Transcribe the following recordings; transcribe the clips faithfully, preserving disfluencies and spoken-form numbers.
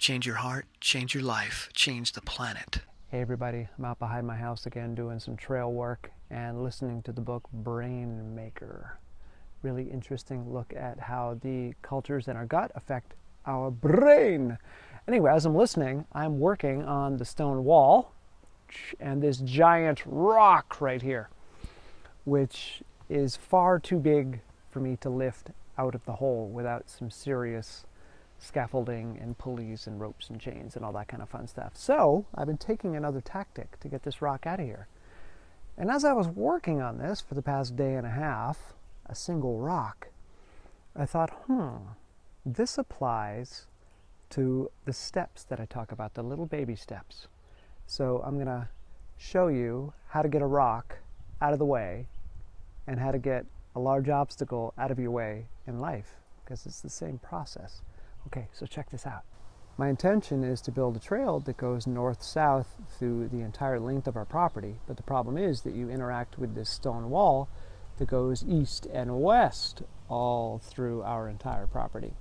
Change your heart, change your life, change the planet. Hey everybody, I'm out behind my house again doing some trail work and listening to the book Brain Maker. Really interesting look at how the cultures in our gut affect our brain. Anyway, as I'm listening, I'm working on the stone wall and this giant rock right here, which is far too big for me to lift out of the hole without some serious scaffolding and pulleys and ropes and chains and all that kind of fun stuff. So I've been taking another tactic to get this rock out of here. And as I was working on this for the past day and a half, a single rock, I thought, hmm, this applies to the steps that I talk about, the little baby steps. So I'm gonna show you how to get a rock out of the way and how to get a large obstacle out of your way in life, because it's the same process. Okay, so check this out. My intention is to build a trail that goes north-south through the entire length of our property, but the problem is that you interact with this stone wall that goes east and west all through our entire property.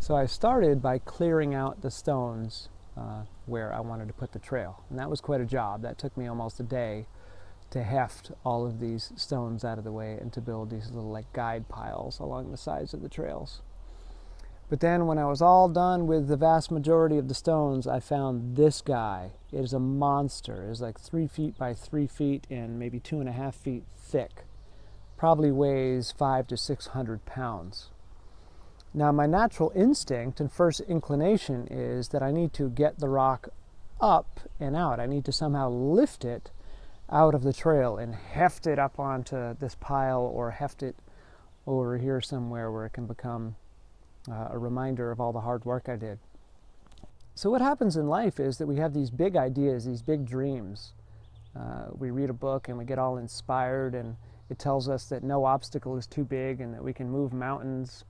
So I started by clearing out the stones uh, where I wanted to put the trail, and that was quite a job. That took me almost a day to heft all of these stones out of the way and to build these little like guide piles along the sides of the trails. But then when I was all done with the vast majority of the stones, I found this guy. It is a monster. It is like three feet by three feet and maybe two and a half feet thick. Probably weighs five to six hundred pounds. Now my natural instinct and first inclination is that I need to get the rock up and out. I need to somehow lift it out of the trail and heft it up onto this pile or heft it over here somewhere where it can become Uh, a reminder of all the hard work I did. So what happens in life is that we have these big ideas, these big dreams. Uh, we read a book and we get all inspired, and it tells us that no obstacle is too big and that we can move mountains.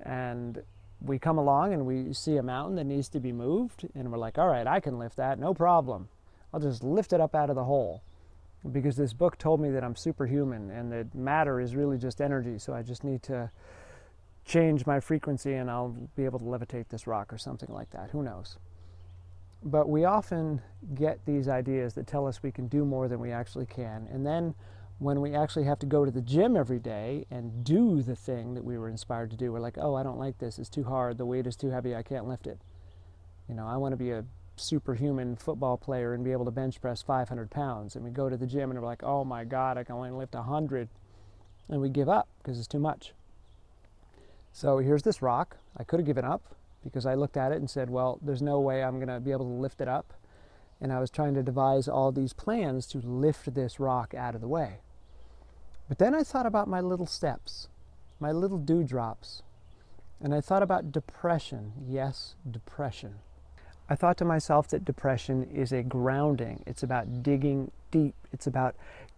And we come along and we see a mountain that needs to be moved, and we're like, all right, I can lift that, no problem. I'll just lift it up out of the hole because this book told me that I'm superhuman and that matter is really just energy, so I just need to change my frequency and I'll be able to levitate this rock or something like that. Who knows? But we often get these ideas that tell us we can do more than we actually can. And then when we actually have to go to the gym every day and do the thing that we were inspired to do, we're like, oh, I don't like this. It's too hard. The weight is too heavy. I can't lift it. You know, I want to be a superhuman football player and be able to bench press five hundred pounds. And we go to the gym and we're like, oh my God, I can only lift one hundred. And we give up because it's too much. So here's this rock. I could have given up because I looked at it and said, well, there's no way I'm going to be able to lift it up. And I was trying to devise all these plans to lift this rock out of the way. But then I thought about my little steps, my little dewdrops. And I thought about depression. Yes, depression. I thought to myself that depression is a grounding. It's about digging deep. It's about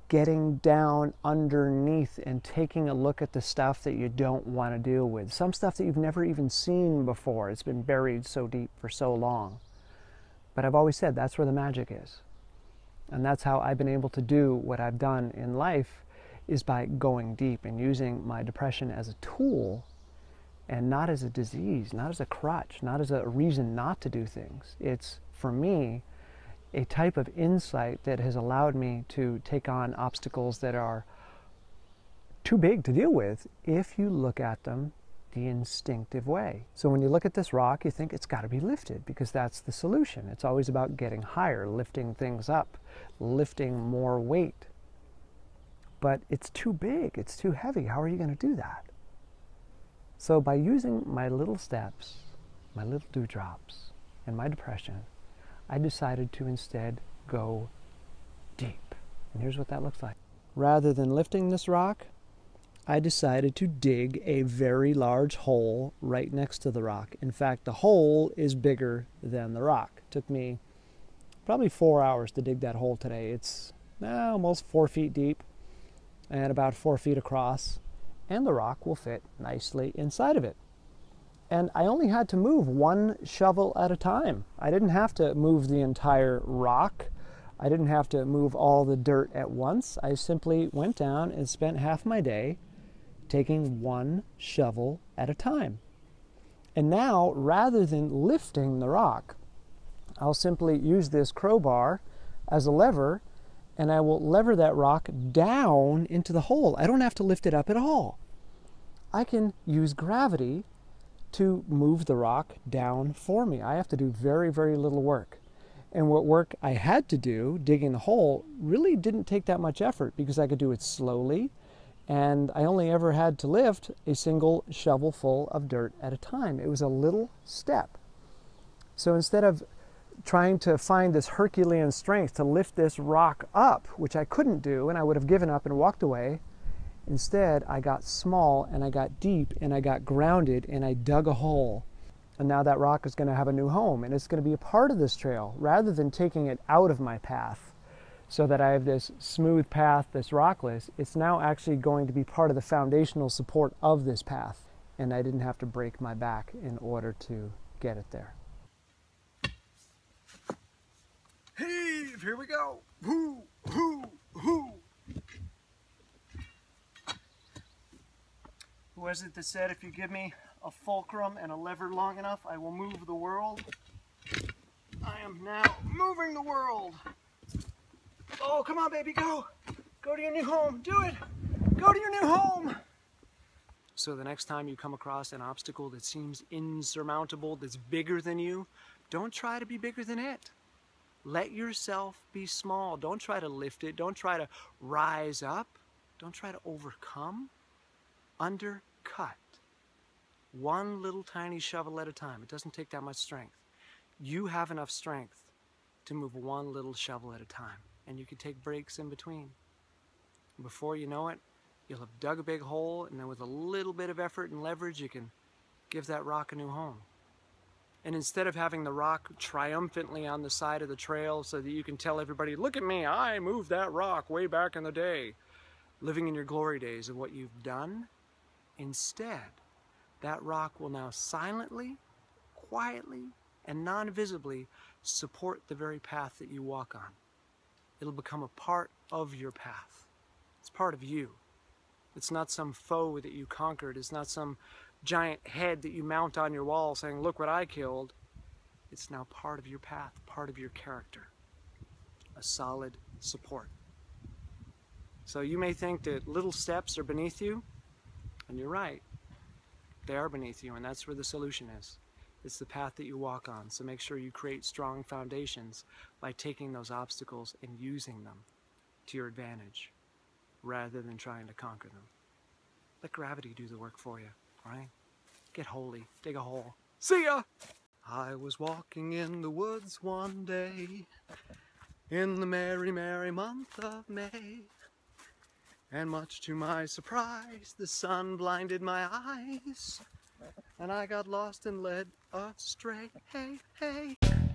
getting down underneath and taking a look at the stuff that you don't want to deal with. Some stuff that you've never even seen before. It's been buried so deep for so long. But I've always said that's where the magic is. And that's how I've been able to do what I've done in life, is by going deep and using my depression as a tool and not as a disease, not as a crutch, not as a reason not to do things. It's, for me, a type of insight that has allowed me to take on obstacles that are too big to deal with if you look at them the instinctive way. So when you look at this rock, you think it's got to be lifted because that's the solution. It's always about getting higher, lifting things up, lifting more weight. But it's too big, it's too heavy. How are you going to do that? So by using my little steps, my little dewdrops, and my depression, I decided to instead go deep. And here's what that looks like. Rather than lifting this rock, I decided to dig a very large hole right next to the rock. In fact, the hole is bigger than the rock. It took me probably four hours to dig that hole today. It's uh, almost four feet deep and about four feet across, and the rock will fit nicely inside of it. And I only had to move one shovel at a time. I didn't have to move the entire rock. I didn't have to move all the dirt at once. I simply went down and spent half my day taking one shovel at a time. And now, rather than lifting the rock, I'll simply use this crowbar as a lever, and I will lever that rock down into the hole. I don't have to lift it up at all. I can use gravity to move the rock down for me. I have to do very, very little work. And what work I had to do, digging the hole, really didn't take that much effort because I could do it slowly, and I only ever had to lift a single shovelful of dirt at a time. It was a little step. So instead of trying to find this Herculean strength to lift this rock up, which I couldn't do and I would have given up and walked away, instead I got small and I got deep and I got grounded and I dug a hole. And now that rock is going to have a new home, and it's going to be a part of this trail rather than taking it out of my path so that I have this smooth path that's rockless. It's now actually going to be part of the foundational support of this path, and I didn't have to break my back in order to get it there. Heave! Here we go! Hoo! Hoo! Hoo! Who is it that said if you give me a fulcrum and a lever long enough, I will move the world? I am now moving the world. Oh, come on, baby, go. Go to your new home. Do it. Go to your new home. So the next time you come across an obstacle that seems insurmountable, that's bigger than you, don't try to be bigger than it. Let yourself be small. Don't try to lift it. Don't try to rise up. Don't try to overcome. Undercut. One little tiny shovel at a time. It doesn't take that much strength. You have enough strength to move one little shovel at a time, and you can take breaks in between. Before you know it, you'll have dug a big hole, and then with a little bit of effort and leverage, you can give that rock a new home. And instead of having the rock triumphantly on the side of the trail so that you can tell everybody, look at me, I moved that rock way back in the day, living in your glory days of what you've done, instead, that rock will now silently, quietly, and non-visibly support the very path that you walk on. It'll become a part of your path. It's part of you. It's not some foe that you conquered. It's not some giant head that you mount on your wall saying, look what I killed. It's now part of your path, part of your character. A solid support. So you may think that little steps are beneath you, and you're right. They are beneath you, and that's where the solution is. It's the path that you walk on, so make sure you create strong foundations by taking those obstacles and using them to your advantage rather than trying to conquer them. Let gravity do the work for you, all right? Get holy, dig a hole. See ya! I was walking in the woods one day in the merry, merry month of May, and much to my surprise, the sun blinded my eyes, and I got lost and led astray. Hey, hey.